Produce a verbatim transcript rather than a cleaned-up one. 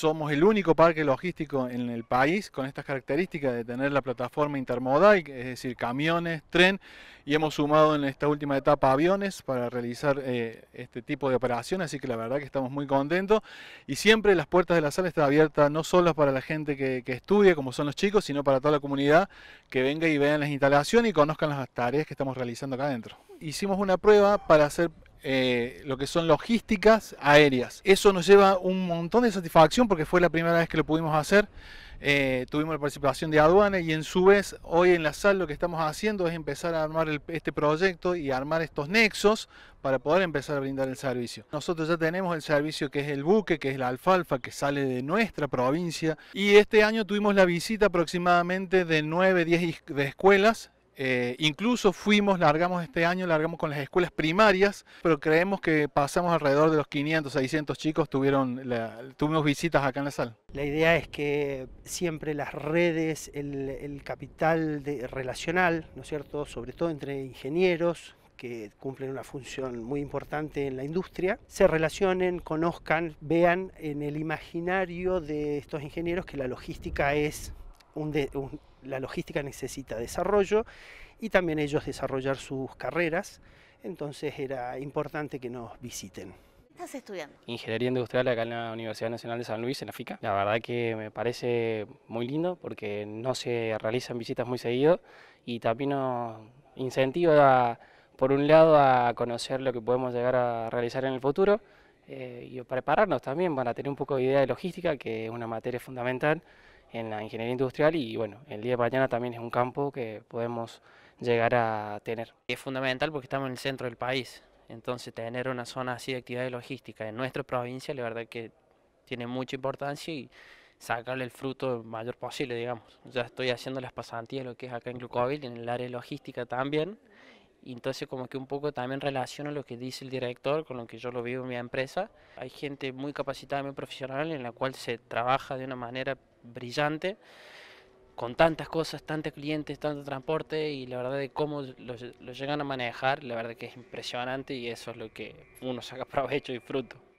Somos el único parque logístico en el país con estas características de tener la plataforma intermodal, es decir, camiones, tren, y hemos sumado en esta última etapa aviones para realizar eh, este tipo de operaciones, así que la verdad que estamos muy contentos. Y siempre las puertas de la sala están abiertas no solo para la gente que, que estudia, como son los chicos, sino para toda la comunidad que venga y vean las instalaciones y conozcan las tareas que estamos realizando acá adentro. Hicimos una prueba para hacer Eh, lo que son logísticas aéreas. Eso nos lleva un montón de satisfacción porque fue la primera vez que lo pudimos hacer. Eh, tuvimos la participación de aduanas y en su vez hoy en la S A L lo que estamos haciendo es empezar a armar el, este proyecto y armar estos nexos para poder empezar a brindar el servicio. Nosotros ya tenemos el servicio que es el buque, que es la alfalfa, que sale de nuestra provincia, y este año tuvimos la visita aproximadamente de nueve, diez de escuelas. Eh, incluso fuimos, largamos este año, largamos con las escuelas primarias, pero creemos que pasamos alrededor de los quinientos, seiscientos chicos, tuvieron la, tuvimos visitas acá en la sala. La idea es que siempre las redes, el, el capital de, relacional, ¿no es cierto?, sobre todo entre ingenieros, que cumplen una función muy importante en la industria, se relacionen, conozcan, vean en el imaginario de estos ingenieros que la logística es un... De, un la logística necesita desarrollo y también ellos desarrollar sus carreras, entonces era importante que nos visiten. ¿Qué estás estudiando? Ingeniería Industrial acá en la Universidad Nacional de San Luis, en la FICA. La verdad que me parece muy lindo porque no se realizan visitas muy seguido y también nos incentiva, por un lado, a conocer lo que podemos llegar a realizar en el futuro eh, y prepararnos también para tener un poco de idea de logística, que es una materia fundamental en la ingeniería industrial, y bueno, el día de mañana también es un campo que podemos llegar a tener. Es fundamental porque estamos en el centro del país, entonces tener una zona así de actividades logísticas en nuestra provincia, la verdad que tiene mucha importancia y sacarle el fruto mayor posible, digamos. Ya estoy haciendo las pasantías, lo que es acá en Glucóvil, en el área de logística también, y entonces como que un poco también relaciono lo que dice el director con lo que yo lo vivo en mi empresa. Hay gente muy capacitada, muy profesional, en la cual se trabaja de una manera brillante, con tantas cosas, tantos clientes, tanto transporte, y la verdad de cómo lo, lo llegan a manejar, la verdad que es impresionante, y eso es lo que uno saca provecho y fruto.